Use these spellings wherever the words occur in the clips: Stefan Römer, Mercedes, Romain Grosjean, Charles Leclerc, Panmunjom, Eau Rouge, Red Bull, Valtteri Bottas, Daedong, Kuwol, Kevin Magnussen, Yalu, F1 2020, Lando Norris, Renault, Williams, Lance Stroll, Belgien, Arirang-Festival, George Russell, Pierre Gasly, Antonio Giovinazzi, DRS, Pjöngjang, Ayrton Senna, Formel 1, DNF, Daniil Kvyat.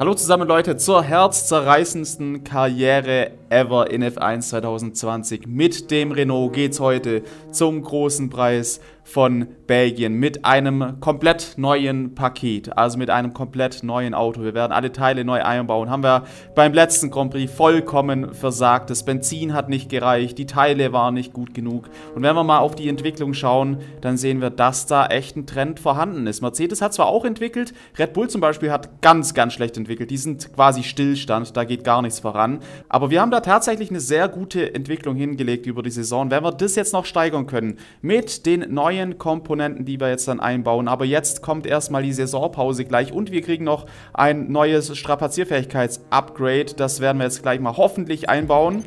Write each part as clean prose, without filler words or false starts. Hallo zusammen Leute zur herzzerreißendsten Karriere ever in F1 2020. Mit dem Renault geht's heute zum großen Preis von Belgien mit einem komplett neuen Paket, also mit einem komplett neuen Auto. Wir werden alle Teile neu einbauen. Haben wir beim letzten Grand Prix vollkommen versagt. Das Benzin hat nicht gereicht, die Teile waren nicht gut genug. Und wenn wir mal auf die Entwicklung schauen, dann sehen wir, dass da echt ein Trend vorhanden ist. Mercedes hat zwar auch entwickelt, Red Bull zum Beispiel hat ganz schlecht entwickelt. Die sind quasi Stillstand, da geht gar nichts voran. Aber wir haben da tatsächlich eine sehr gute Entwicklung hingelegt über die Saison. Wenn wir das jetzt noch steigern können mit den neuen Komponenten, die wir jetzt dann einbauen. Aber jetzt kommt erstmal die Saisonpause gleich und wir kriegen noch ein neues Strapazierfähigkeits-Upgrade. Das werden wir jetzt gleich mal hoffentlich einbauen.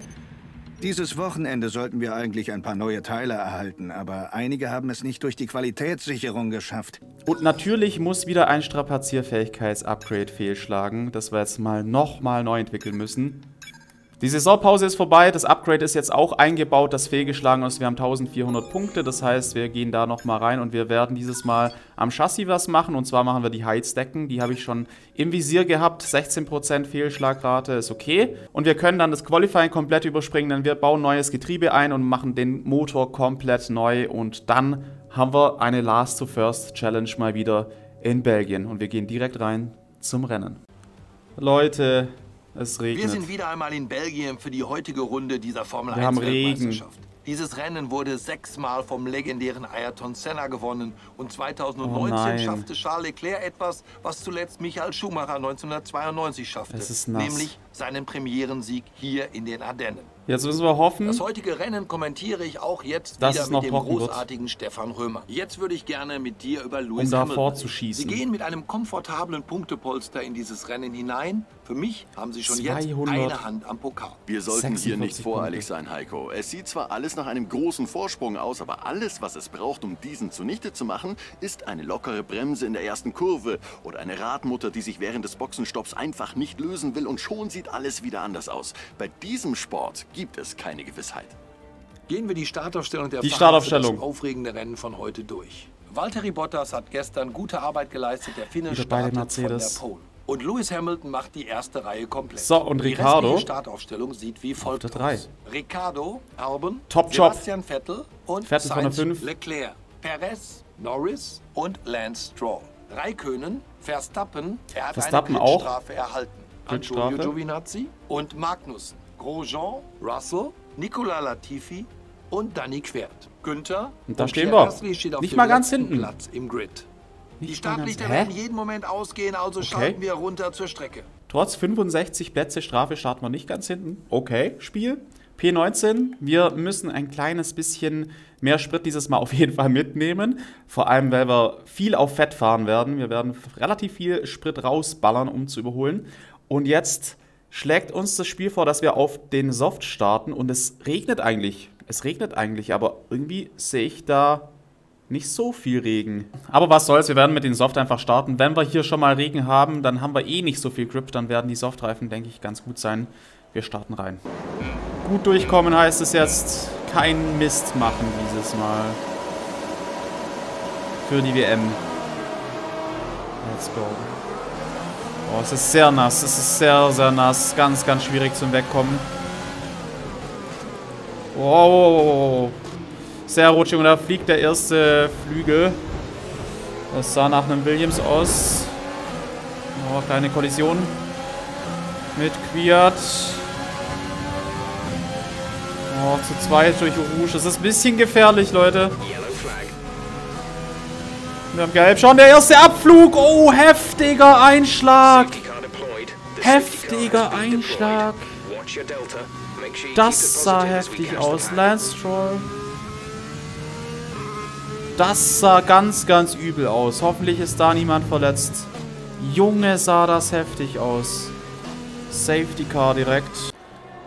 Dieses Wochenende sollten wir eigentlich ein paar neue Teile erhalten, aber einige haben es nicht durch die Qualitätssicherung geschafft. Und natürlich muss wieder ein Strapazierfähigkeits-Upgrade fehlschlagen, das wir jetzt mal nochmal neu entwickeln müssen. Die Saisonpause ist vorbei, das Upgrade ist jetzt auch eingebaut, das fehlgeschlagen ist. Wir haben 1400 Punkte, das heißt, wir gehen da nochmal rein und wir werden dieses Mal am Chassis was machen. Und zwar machen wir die Heizdecken, die habe ich schon im Visier gehabt. 16% Fehlschlagrate ist okay. Und wir können dann das Qualifying komplett überspringen, denn wir bauen neues Getriebe ein und machen den Motor komplett neu. Und dann haben wir eine Last-to-First-Challenge mal wieder in Belgien. Und wir gehen direkt rein zum Rennen. Leute, es regnet. Wir sind wieder einmal in Belgien für die heutige Runde dieser Formel 1 Weltmeisterschaft. Dieses Rennen wurde 6-mal vom legendären Ayrton Senna gewonnen und 2019 schaffte Charles Leclerc etwas, was zuletzt Michael Schumacher 1992 schaffte, nämlich seinen Premierensieg hier in den Ardennen. Jetzt müssen wir hoffen. Das heutige Rennen kommentiere ich auch jetzt wieder mit dem großartigen Stefan Römer. Jetzt würde ich gerne mit dir über Lewis Hamilton reden. Sie gehen mit einem komfortablen Punktepolster in dieses Rennen hinein. Für mich haben sie schon jetzt eine Hand am Pokal. Wir sollten hier nicht voreilig sein, Heiko. Es sieht zwar alles nach einem großen Vorsprung aus, aber alles, was es braucht, um diesen zunichte zu machen, ist eine lockere Bremse in der ersten Kurve oder eine Radmutter, die sich während des Boxenstopps einfach nicht lösen will und schon sieht alles wieder anders aus. Bei diesem Sport gibt es keine Gewissheit. Gehen wir die Startaufstellung der aufregende Rennen von heute durch. Valtteri Bottas hat gestern gute Arbeit geleistet, der Finne startet von der Pole. Und Lewis Hamilton macht die erste Reihe komplett. So, und Ricciardo. Die restliche Startaufstellung sieht wie folgt aus. Ricciardo, Albon, Sebastian Vettel und Sainz, Leclerc, Perez, Norris und Lance Stroll. Räikkönen, Verstappen, er hat eine Pitstrafe erhalten. Antonio Giovinazzi und Magnussen. Grosjean, Russell, Nicola Latifi und Daniil Kvyat. Günther und da stehen wir. Steht auf nicht mal ganz hinten. Platz im Grid. Die Startlichter werden jeden Moment ausgehen, also schalten wir runter zur Strecke. Trotz 65 Plätze Strafe starten wir nicht ganz hinten. Okay, Spiel. P19, wir müssen ein kleines bisschen mehr Sprit dieses Mal auf jeden Fall mitnehmen. Vor allem, weil wir viel auf Fett fahren werden. Wir werden relativ viel Sprit rausballern, um zu überholen. Und jetzt schlägt uns das Spiel vor, dass wir auf den Soft starten und es regnet eigentlich. Es regnet eigentlich, aber irgendwie sehe ich da nicht so viel Regen. Aber was soll's, wir werden mit den Soft einfach starten. Wenn wir hier schon mal Regen haben, dann haben wir eh nicht so viel Grip, dann werden die Softreifen, denke ich, ganz gut sein. Wir starten rein. Gut durchkommen heißt es jetzt, kein Mist machen dieses Mal. Für die WM. Let's go. Oh, es ist sehr nass, es ist sehr nass. Ganz schwierig zum Wegkommen. Wow. Sehr rutschig und da fliegt der erste Flügel. Das sah nach einem Williams aus. Oh, kleine Kollision. Mit Kvyat. Oh, zu zweit durch Eau Rouge. Das ist ein bisschen gefährlich, Leute. Wir haben gelb. Schon der erste Abflug. Oh, heftiger Einschlag. Heftiger Einschlag. Das sah heftig aus. Lance Stroll. Das sah ganz übel aus. Hoffentlich ist da niemand verletzt. Junge, sah das heftig aus. Safety Car direkt.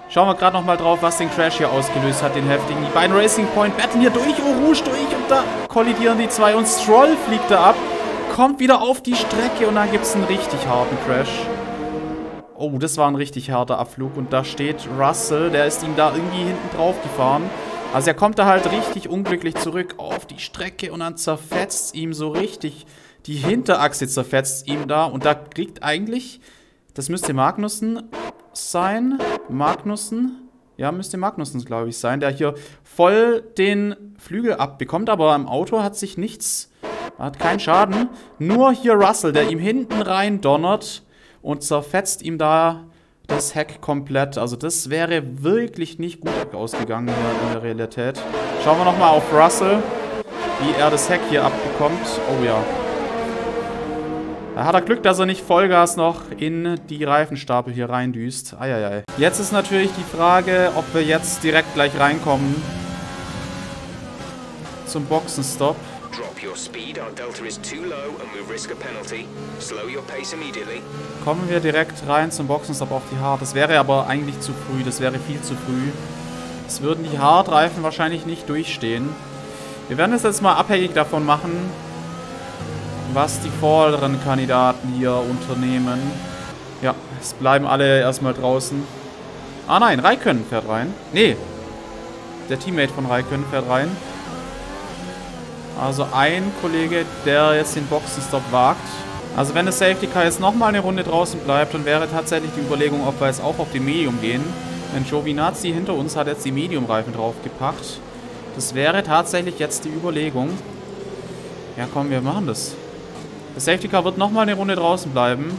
Schauen wir gerade nochmal drauf, was den Crash hier ausgelöst hat, den heftigen. Die beiden Racing Point battlen hier durch, Eau Rouge durch und da kollidieren die zwei und Stroll fliegt da ab, kommt wieder auf die Strecke und da gibt es einen richtig harten Crash. Oh, das war ein richtig harter Abflug und da steht Russell, der ist ihm da irgendwie hinten drauf gefahren. Also er kommt da halt richtig unglücklich zurück auf die Strecke und dann zerfetzt ihm so richtig, die Hinterachse zerfetzt ihm da und da kriegt eigentlich Das müsste Magnussen sein. Magnussen. Ja, müsste Magnussen, glaube ich, sein. Der hier voll den Flügel abbekommt. Aber am Auto hat sich nichts... Hat keinen Schaden. Nur hier Russell, der ihm hinten rein donnert und zerfetzt ihm da das Heck komplett. Also das wäre wirklich nicht gut ausgegangen hier in der Realität. Schauen wir nochmal auf Russell, wie er das Heck hier abbekommt. Oh ja. Da hat er Glück, dass er nicht Vollgas noch in die Reifenstapel hier reindüst. Eieiei. Jetzt ist natürlich die Frage, ob wir jetzt direkt gleich reinkommen zum Boxenstopp. Kommen wir direkt rein zum Boxenstopp auf die Hard. Das wäre aber eigentlich zu früh. Das wäre viel zu früh. Es würden die Hard-Reifen wahrscheinlich nicht durchstehen. Wir werden es jetzt mal abhängig davon machen, was die vorderen Kandidaten hier unternehmen. Ja, es bleiben alle erstmal draußen. Ah nein, Räikkönen fährt rein. Nee, der Teammate von Räikkönen fährt rein. Also ein Kollege, der jetzt den Boxenstopp wagt. Also wenn das Safety Car jetzt nochmal eine Runde draußen bleibt, dann wäre tatsächlich die Überlegung, ob wir jetzt auch auf dem Medium gehen. Denn Giovinazzi hinter uns hat jetzt die Medium-Reifen draufgepackt. Das wäre tatsächlich jetzt die Überlegung. Ja komm, wir machen das. Das Safety Car wird nochmal eine Runde draußen bleiben.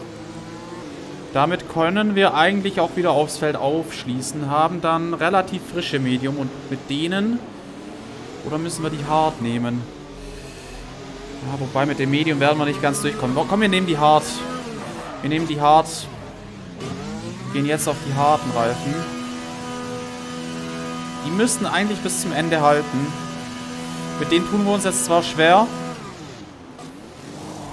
Damit können wir eigentlich auch wieder aufs Feld aufschließen. Haben dann relativ frische Medium und mit denen... Oder müssen wir die Hard nehmen? Ja, wobei, mit dem Medium werden wir nicht ganz durchkommen. Oh, komm, wir nehmen die Hard. Wir nehmen die Hard. Wir gehen jetzt auf die harten Reifen. Die müssten eigentlich bis zum Ende halten. Mit denen tun wir uns jetzt zwar schwer,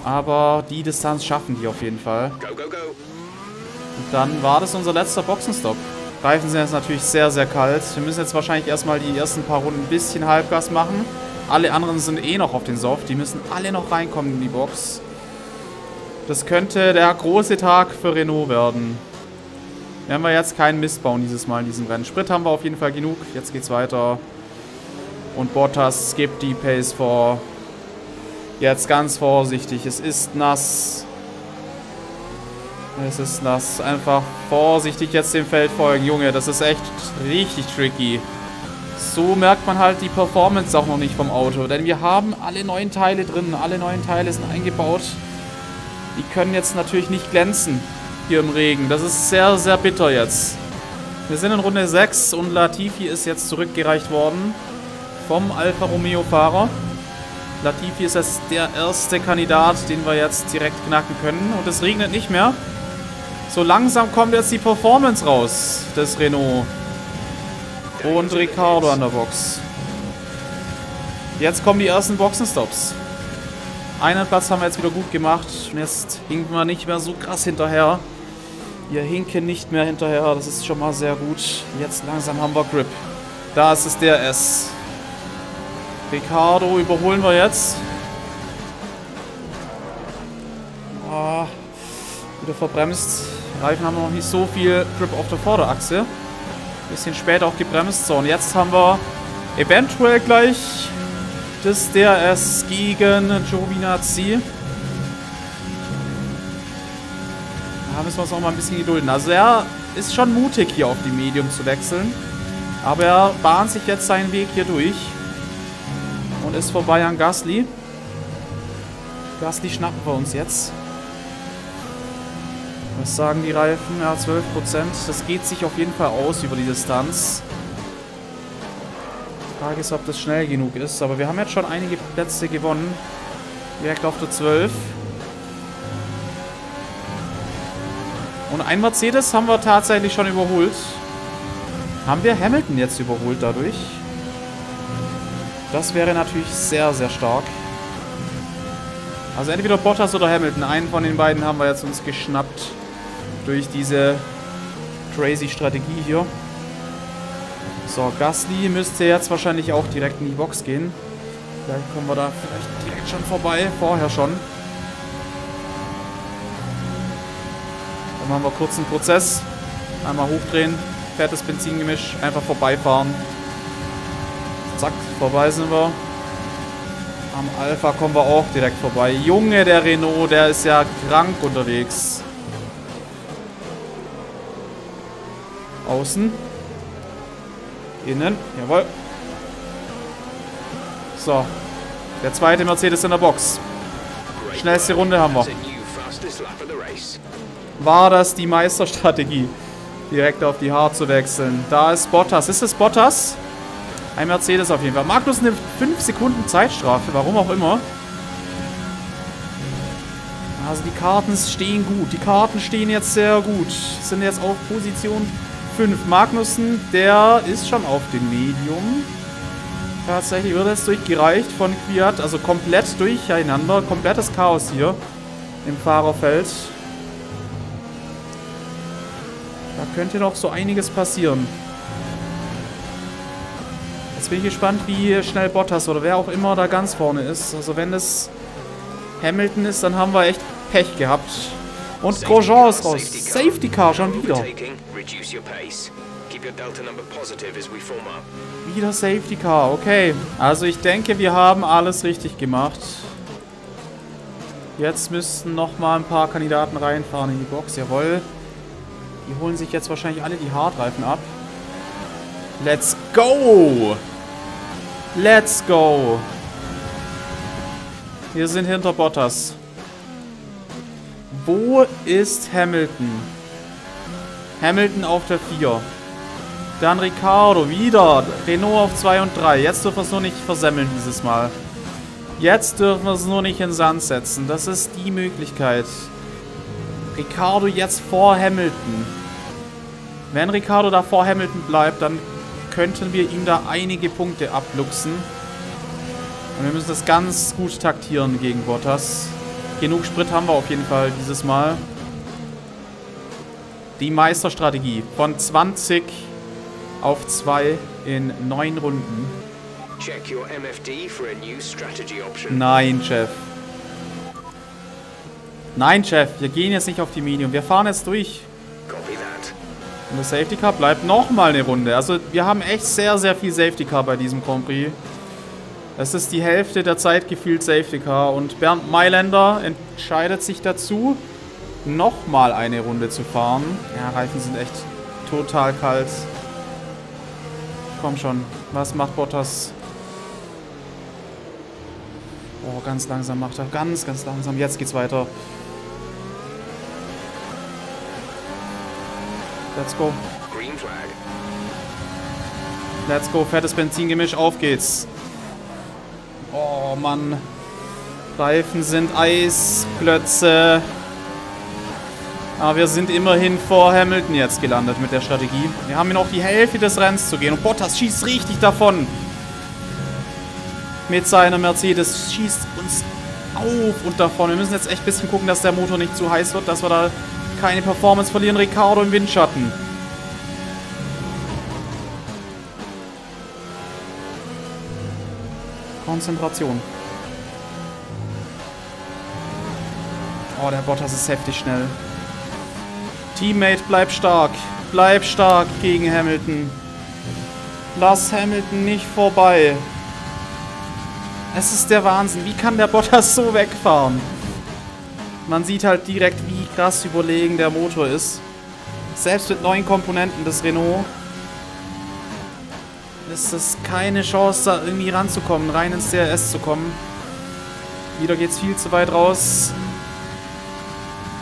aber die Distanz schaffen die auf jeden Fall. Und dann war das unser letzter Boxenstopp. Reifen sind jetzt natürlich sehr, sehr kalt. Wir müssen jetzt wahrscheinlich erstmal die ersten paar Runden ein bisschen Halbgas machen. Alle anderen sind eh noch auf den Soft. Die müssen alle noch reinkommen in die Box. Das könnte der große Tag für Renault werden. Werden wir jetzt keinen Mist bauen dieses Mal in diesem Rennen. Sprit haben wir auf jeden Fall genug. Jetzt geht's weiter. Und Bottas gibt die Pace vor. Jetzt ganz vorsichtig. Es ist nass. Es ist nass. Einfach vorsichtig jetzt dem Feld folgen. Junge, das ist echt richtig tricky. So merkt man halt die Performance auch noch nicht vom Auto. Denn wir haben alle neuen Teile drin. Alle neuen Teile sind eingebaut. Die können jetzt natürlich nicht glänzen hier im Regen. Das ist sehr, sehr bitter jetzt. Wir sind in Runde 6 und Latifi ist jetzt zurückgereicht worden vom Alfa Romeo-Fahrer. Latifi ist jetzt der erste Kandidat, den wir jetzt direkt knacken können. Und es regnet nicht mehr. So langsam kommt jetzt die Performance raus des Renault. Und Ricciardo an der Box. Jetzt kommen die ersten Boxenstops. Einen Platz haben wir jetzt wieder gut gemacht. Und jetzt hinken wir nicht mehr so krass hinterher. Wir hinken nicht mehr hinterher. Das ist schon mal sehr gut. Jetzt langsam haben wir Grip. Da ist es DRS. Ricciardo überholen wir jetzt. Oh, wieder verbremst. Die Reifen haben noch nicht so viel Grip auf der Vorderachse. Ein bisschen später auch gebremst. So, und jetzt haben wir eventuell gleich das DRS gegen Giovinazzi. Da müssen wir uns auch mal ein bisschen gedulden. Also er ist schon mutig, hier auf die Medium zu wechseln. Aber er bahnt sich jetzt seinen Weg hier durch. Und ist vorbei an Gasly. Gasly schnappen wir uns jetzt. Was sagen die Reifen? Ja, 12%. Das geht sich auf jeden Fall aus über die Distanz. Die Frage ist, ob das schnell genug ist. Aber wir haben jetzt schon einige Plätze gewonnen. Direkt auf der 12. Und ein Mercedes haben wir tatsächlich schon überholt. Haben wir Hamilton jetzt überholt dadurch? Das wäre natürlich sehr, sehr stark. Also entweder Bottas oder Hamilton. Einen von den beiden haben wir jetzt uns geschnappt. Durch diese crazy Strategie hier. So, Gasly müsste jetzt wahrscheinlich auch direkt in die Box gehen. Vielleicht kommen wir da vielleicht direkt schon vorbei. Vorher schon. Dann machen wir kurz einen Prozess. Einmal hochdrehen. Fettes Benzingemisch. Einfach vorbeifahren. Zack, vorbei sind wir. Am Alpha kommen wir auch direkt vorbei. Junge, der Renault, der ist ja krank unterwegs. Außen. Innen. Jawohl. So. Der zweite Mercedes in der Box. Schnellste Runde haben wir. War das die Meisterstrategie? Direkt auf die Hard zu wechseln. Da ist Bottas. Ist es Bottas? Ein Mercedes auf jeden Fall. Magnussen nimmt 5 Sekunden Zeitstrafe. Warum auch immer. Also die Karten stehen gut. Die Karten stehen jetzt sehr gut. Sind jetzt auf Position 5. Magnussen, der ist schon auf dem Medium. Tatsächlich wird jetzt durchgereicht von Kvyat. Also komplett durcheinander. Komplettes Chaos hier im Fahrerfeld. Da könnte noch so einiges passieren. Jetzt bin ich gespannt, wie schnell Bottas oder wer auch immer da ganz vorne ist. Also wenn das Hamilton ist, dann haben wir echt Pech gehabt. Und Grosjean ist raus. Safety Car schon wieder. Wieder Safety Car, okay. Also ich denke, wir haben alles richtig gemacht. Jetzt müssten nochmal ein paar Kandidaten reinfahren in die Box. Jawohl. Die holen sich jetzt wahrscheinlich alle die Hardreifen ab. Let's go! Let's go! Wir sind hinter Bottas. Wo ist Hamilton? Hamilton auf der 4. Dann Ricciardo wieder. Renault auf 2 und 3. Jetzt dürfen wir es nur nicht versemmeln dieses Mal. Jetzt dürfen wir es nur nicht in den Sand setzen. Das ist die Möglichkeit. Ricciardo jetzt vor Hamilton. Wenn Ricciardo da vor Hamilton bleibt, dann könnten wir ihm da einige Punkte abluchsen. Und wir müssen das ganz gut taktieren gegen Bottas. Genug Sprit haben wir auf jeden Fall dieses Mal. Die Meisterstrategie von 20 auf 2 in 9 Runden. Nein, Chef. Nein, Chef, wir gehen jetzt nicht auf die Medium. Wir fahren jetzt durch. Und das Safety Car bleibt nochmal eine Runde. Also wir haben echt sehr, sehr viel Safety Car bei diesem Grand Prix. Das ist die Hälfte der Zeit gefühlt Safety Car. Und Bernd Mailänder entscheidet sich dazu, nochmal eine Runde zu fahren. Ja, Reifen sind echt total kalt. Komm schon, was macht Bottas? Oh, ganz langsam macht er. Ganz, ganz langsam. Jetzt geht's weiter. Let's go. Green Flag. Let's go. Fettes Benzingemisch. Auf geht's. Oh, Mann. Reifen sind Eisklötze. Aber wir sind immerhin vor Hamilton jetzt gelandet mit der Strategie. Wir haben hier noch die Hälfte des Rennens zu gehen. Und Bottas schießt richtig davon. Mit seiner Mercedes schießt uns auf und davon. Wir müssen jetzt echt ein bisschen gucken, dass der Motor nicht zu heiß wird, dass wir da keine Performance verlieren. Ricciardo im Windschatten. Konzentration. Oh, der Bottas ist heftig schnell. Teammate, bleib stark. Bleib stark gegen Hamilton. Lass Hamilton nicht vorbei. Es ist der Wahnsinn. Wie kann der Bottas so wegfahren? Man sieht halt direkt, wie krass überlegen der Motor ist. Selbst mit neuen Komponenten des Renault ist es keine Chance, da irgendwie ranzukommen, rein ins DRS zu kommen. Wieder geht's viel zu weit raus.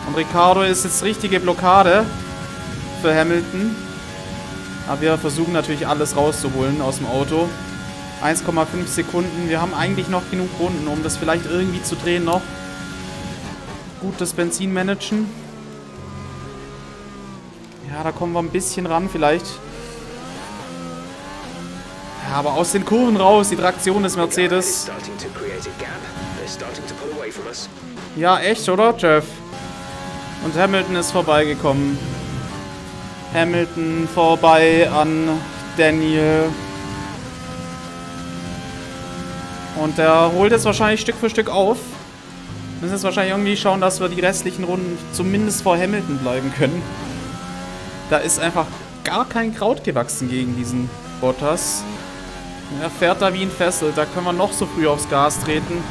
Und Ricciardo ist jetzt richtige Blockade für Hamilton. Aber wir versuchen natürlich alles rauszuholen aus dem Auto. 1,5 Sekunden. Wir haben eigentlich noch genug Runden, um das vielleicht irgendwie zu drehen noch. Gut das Benzin managen. Ja, da kommen wir ein bisschen ran vielleicht. Ja, aber aus den Kurven raus. Die Traktion des Mercedes. Ja, echt, oder, Jeff? Und Hamilton ist vorbeigekommen. Hamilton vorbei an Daniel. Und der holt jetzt wahrscheinlich Stück für Stück auf. Wir müssen jetzt wahrscheinlich irgendwie schauen, dass wir die restlichen Runden zumindest vor Hamilton bleiben können. Da ist einfach gar kein Kraut gewachsen gegen diesen Bottas. Er fährt da wie ein Fessel. Da können wir noch so früh aufs Gas treten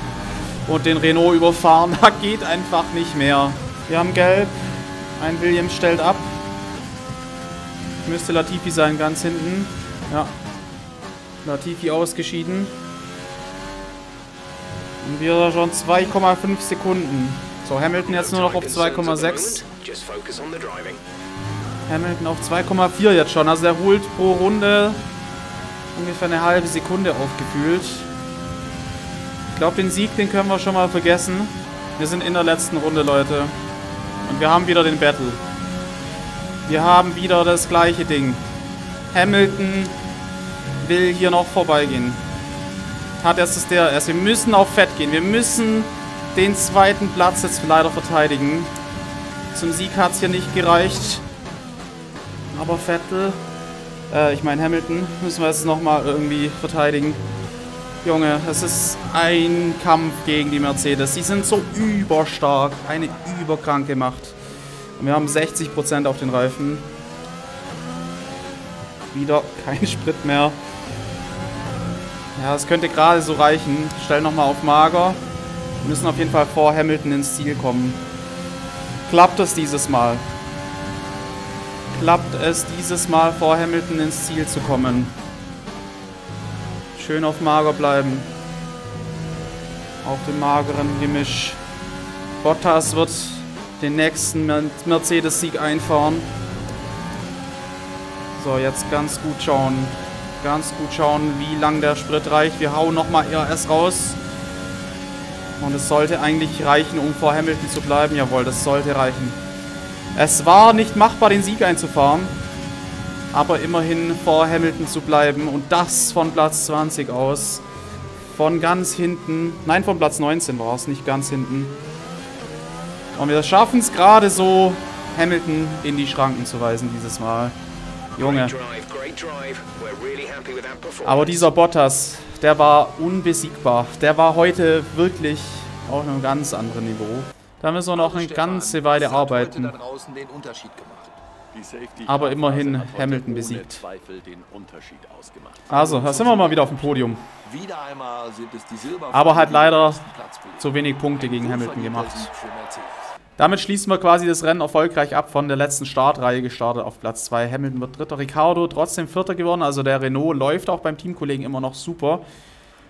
und den Renault überfahren. Da geht einfach nicht mehr. Wir haben Gelb. Ein Williams stellt ab. müsste Latifi sein, ganz hinten. Ja, Latifi ausgeschieden. Und wir schon 2,5 Sekunden. So, Hamilton jetzt nur noch auf 2,6. Hamilton auf 2,4 jetzt schon. Also er holt pro Runde ungefähr eine halbe Sekunde aufgefühlt. Ich glaube, den Sieg, den können wir schon mal vergessen. Wir sind in der letzten Runde, Leute. Und wir haben wieder den Battle. Wir haben wieder das gleiche Ding. Hamilton will hier noch vorbeigehen. Hat erst das DRS. Wir müssen auf Fett gehen. Wir müssen den zweiten Platz jetzt leider verteidigen. Zum Sieg hat es hier nicht gereicht. Aber Vettel, ich meine Hamilton, müssen wir jetzt nochmal irgendwie verteidigen. Junge, es ist ein Kampf gegen die Mercedes. Sie sind so überstark. Eine überkranke Macht. Und wir haben 60% auf den Reifen. Wieder kein Sprit mehr. Ja, es könnte gerade so reichen. Stell nochmal auf mager. Wir müssen auf jeden Fall vor Hamilton ins Ziel kommen. Klappt es dieses Mal? Klappt es dieses Mal, vor Hamilton ins Ziel zu kommen? Schön auf mager bleiben. Auf dem mageren Gemisch. Bottas wird den nächsten Mercedes-Sieg einfahren. So, jetzt ganz gut schauen. Ganz gut schauen, wie lang der Sprit reicht. Wir hauen nochmal RS raus. Und es sollte eigentlich reichen, um vor Hamilton zu bleiben. Jawohl, das sollte reichen. Es war nicht machbar, den Sieg einzufahren. Aber immerhin vor Hamilton zu bleiben. Und das von Platz 20 aus. Von ganz hinten. Nein, von Platz 19 war es, nicht ganz hinten. Und wir schaffen es gerade so, Hamilton in die Schranken zu weisen dieses Mal. Junge. Aber dieser Bottas, der war unbesiegbar. Der war heute wirklich auf einem ganz anderen Niveau. Da müssen wir noch eine ganze Weile arbeiten. Aber immerhin Hamilton besiegt. Also, da sind wir mal wieder auf dem Podium. Aber hat leider zu wenig Punkte gegen Hamilton gemacht. Damit schließen wir quasi das Rennen erfolgreich ab, von der letzten Startreihe gestartet auf Platz 2. Hamilton wird Dritter, Ricciardo trotzdem Vierter geworden, also der Renault läuft auch beim Teamkollegen immer noch super.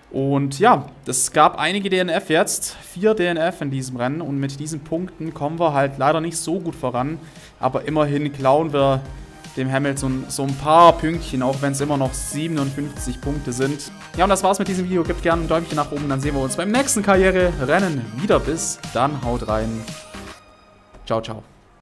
Und ja, es gab einige DNF jetzt, 4 DNF in diesem Rennen und mit diesen Punkten kommen wir halt leider nicht so gut voran. Aber immerhin klauen wir dem Hamilton so ein paar Pünktchen, auch wenn es immer noch 57 Punkte sind. Ja, und das war's mit diesem Video. Gebt gerne ein Däumchen nach oben, dann sehen wir uns beim nächsten Karriererennen wieder. Bis dann, haut rein. Ciao, ciao.